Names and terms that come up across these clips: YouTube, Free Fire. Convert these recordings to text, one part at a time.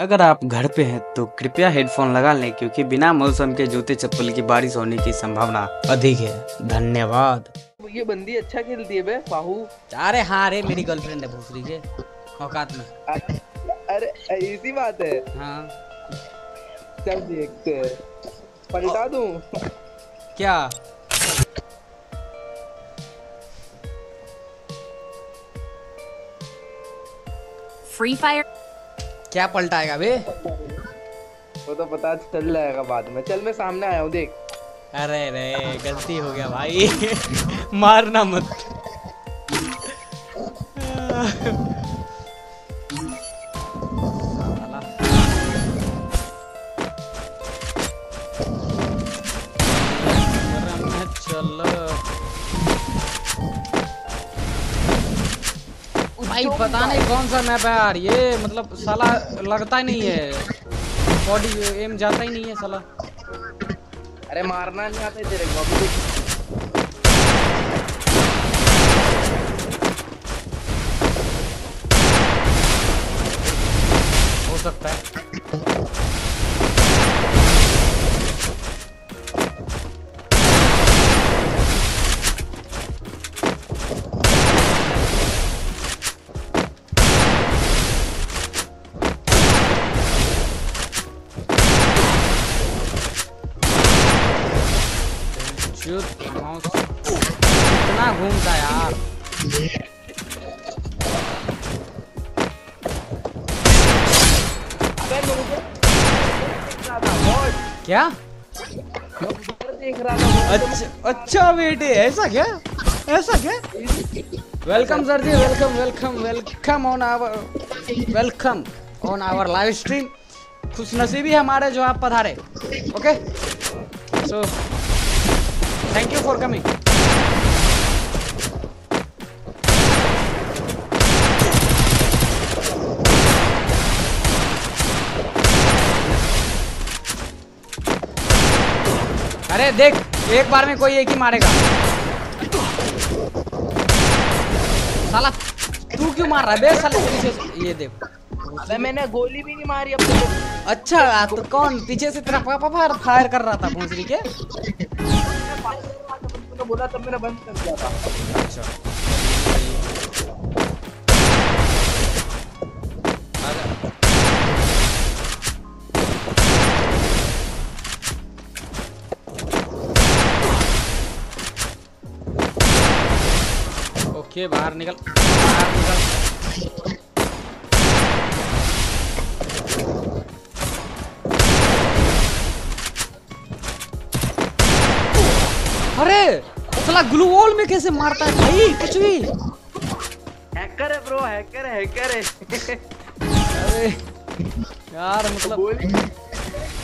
अगर आप घर पे हैं तो कृपया हेडफोन लगा लें, क्योंकि बिना मौसम के जूते चप्पल की बारिश होने की संभावना अधिक है। धन्यवाद। ये बंदी अच्छा खेलती है बे बाहू। अरे हाँ, अरे मेरी गर्लफ्रेंड है भूसरी के औकात में। अरे इसी बात है। हाँ चल देखते हैं, पलटा दूं क्या? फ्री फायर क्या पलटाएगा बे? वो तो पता चल जाएगा बाद में। चल मैं सामने आया हूँ देख। अरे रे गलती हो गया भाई। मारना मत। चलो भाई, पता नहीं कौन सा मैप है यार ये, मतलब साला लगता ही नहीं है, बॉडी एम जाता ही नहीं है साला। अरे मारना नहीं आते तेरे को। हो सकता है कितना घूमता यार। क्या देख रहा था? अच्छा बेटे ऐसा क्या, ऐसा क्या? Welcome sir ji, welcome welcome welcome on our live stream. खुशनसीबी हमारे जो आप पधारे। Okay so thank you for coming. अरे देख एक बार में कोई एक ही मारेगा। साला तू क्यों मार रहा है बे साले पीछे से? ये देख, अबे मैंने गोली भी नहीं मारी अब तो। अच्छा तो कौन पीछे से तेरा पापा फायर कर रहा था भूसरी के? तो बोला तब मैंने बंद कर दिया था। अच्छा ओके, बाहर निकल, बाहर निकल। अरे साला ग्लू वॉल में कैसे मारता है भाई? कुछ भी हैकर है ब्रो, हैकर है, हैकर है। अरे यार मतलब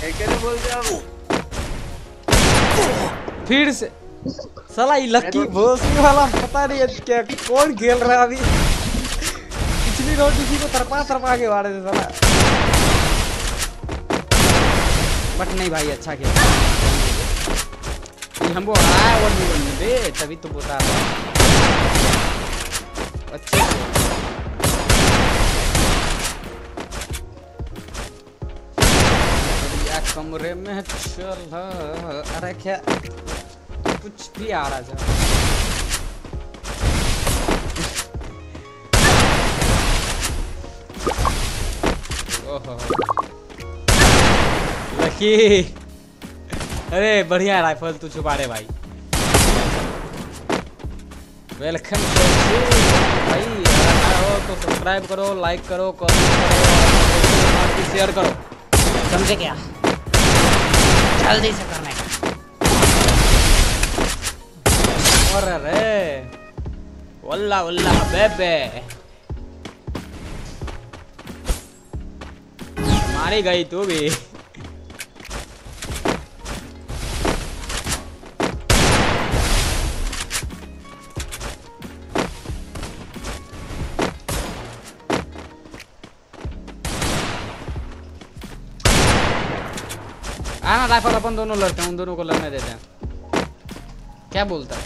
हैकर है बोलते आप फिर से। साला ये लकी भोसड़ी वाला पता नहीं है क्या, कौन खेल रहा है अभी? पिछली रोटी किसी को तरपा के मारे थे साला। बट नहीं भाई अच्छा खेला हमको। आया वन भी बनने दे तभी तो बता रहा हूँ। अच्छा बढ़िया कमरे में चल। अरे क्या कुछ भी आ रहा जा। ओहो लकी। अरे बढ़िया राइफल तू छुपा रहे भाई। वेलकम भाई, आओ तो सब्सक्राइब करो, लाइक करो, कमेंट करो, शेयर करो, समझे क्या? जल्दी से करने का। और अरे वल्ला वल्ला बेबे मारी गई तू भी। आना राइफल अपन दोनों लड़ते हैं, उन दोनों को लड़ने देते हैं। क्या बोलता है?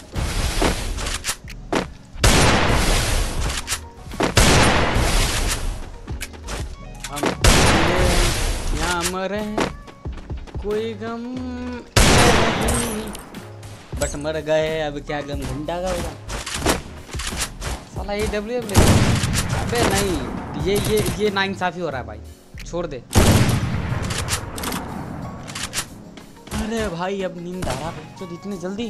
हम मरे कोई गम बट मर गए, अब क्या गम घंटा का होगा साला। ये डब्ल्यू अबे नहीं, ये नाइंसाफी हो रहा है भाई, छोड़ दे। अरे भाई अब नींद आ रहा है, चल इतनी जल्दी।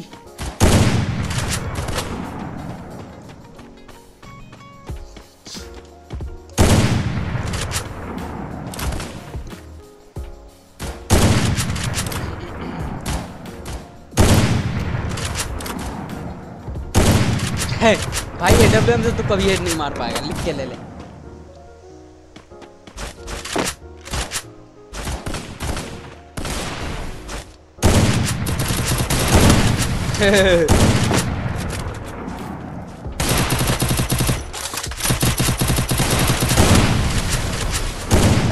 है भाई एडब्ल्यूएम से तो कभी हेड नहीं मार पाएगा, लिख के ले ले।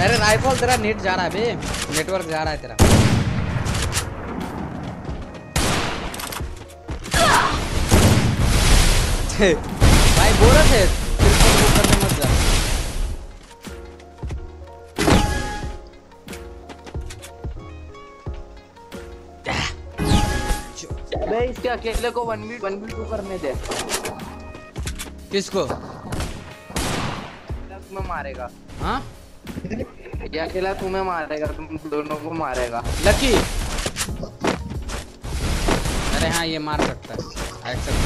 अरे राइफल तेरा नेट जा रहा है बे, नेटवर्क जा रहा है तेरा। भाई बोरा थे करने मत जा। अबे इसके अकेले को 1v2 करने दे। किसको तुम्हें मारेगा? हाँ ये अकेला तुम्हें मारेगा, तुम दोनों को मारेगा। लकी अरे हाँ ये मार सकता है, एक्सेप्ट सकता है,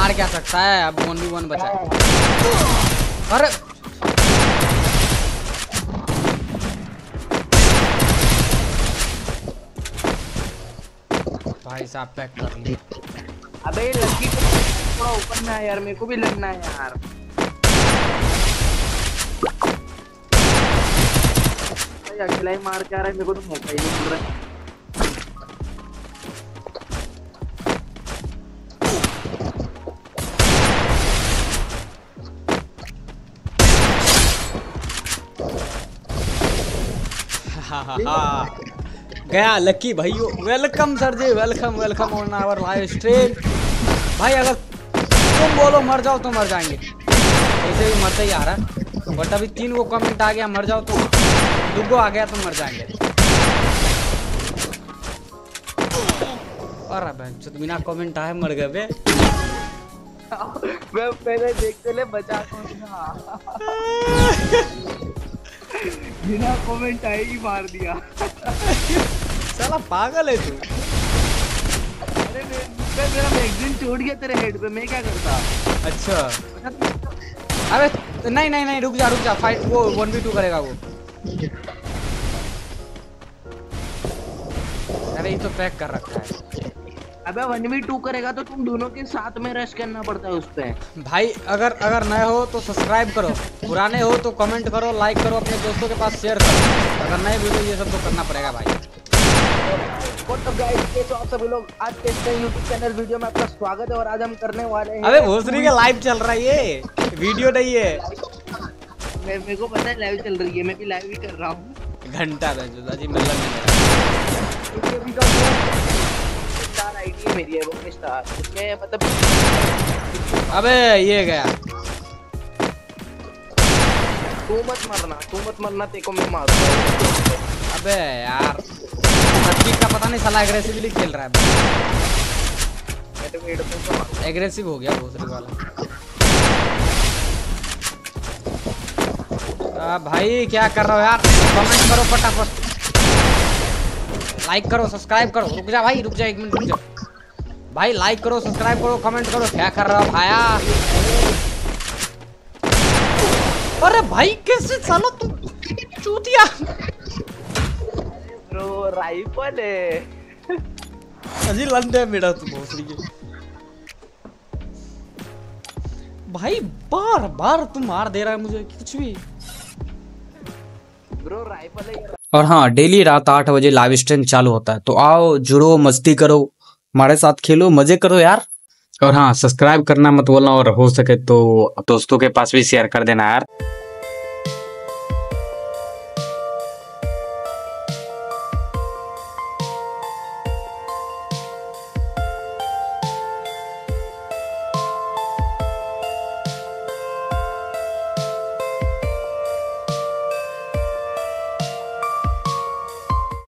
मार क्या सकता है। अब 1v1 बचा है। अरे भाई साहब पैक कर ली। अबे लकी थोड़ा ऊपर में है यार, मेरे को भी लगना है यार। अकेला ही मार के आ रहा है, मेरे को तो मौका ही नहीं मिल रहा है। गया लकी भाइयों, welcome sir ji, welcome welcome on our live stream. भाई अगर तुम बोलो मर जाओ तो मर जाएंगे, ऐसे भी मरते ही आ रहा। बट अभी 3 को कमेंट आ गया मर जाओ तो, 2 आ गया तो मर जाएंगे। अरे भाई बिना कमेंट आए मर गए बे। मैं पहले देखते ले बचा कौन, बिना कमेंट आए ही मार दिया। साला पागल है तू। अरे मेरा मैगजीन टूट गया तेरे हेड पे, मैं क्या करता। अच्छा अबे तो नहीं नहीं नहीं, रुक जा फाइट, वो 1v2 करेगा वो। अरे ये तो पैक कर रखा है। अबे 1v2 करेगा तो तुम दोनों के साथ में रश करना पड़ता है उस पे। भाई अगर नए हो तो सब्सक्राइब करो, पुराने हो तो कमेंट करो, लाइक करो, अपने दोस्तों के पास शेयर करो। अगर नए वीडियो ये सब तो करना पड़ेगा भाई। व्हाट अप गाइस, तो आप सभी लोग आज के इस नए YouTube चैनल वीडियो में आपका स्वागत है। और आज हम करने वाले हैं, अबे भोसड़ी का लाइव चल रहा है, ये वीडियो नहीं है। मेरे को पता है लाइव चल रही है, मैं भी लाइव ही कर रहा हूं। घंटा है जुदा जी, मतलब आईडी मेरी है वो स्टार, उसमें मतलब। अबे ये गया, तू मत मरना तेरे को मैं मारूंगा। अबे यार लकी का पता नहीं साला एग्रेसिवली खेल रहा है, एग्रेसिव हो गया दूसरे वाला। भाई क्या कर रहे हो यार, कमेंट करो फटाफट, लाइक करो, सब्सक्राइब करो। रुक जा भाई, रुक जा 1 मिनट, रुक जा भाई। लाइक करो, सब्सक्राइब करो, कमेंट करो, क्या कर रहा हो भाया। अरे भाई कैसे सालो तू चूतिया। ब्रो राइफल है अजी लंदे मेरा तू भोसड़ी के। भाई बार बार तू मार दे रहा है मुझे, कुछ भी ब्रो राइफल है। और हाँ डेली रात 8 बजे लाइव स्ट्रीम चालू होता है, तो आओ जुड़ो, मस्ती करो, हमारे साथ खेलो, मजे करो यार। और हाँ सब्सक्राइब करना मत बोलना, और हो सके तो दोस्तों के पास भी शेयर कर देना यार।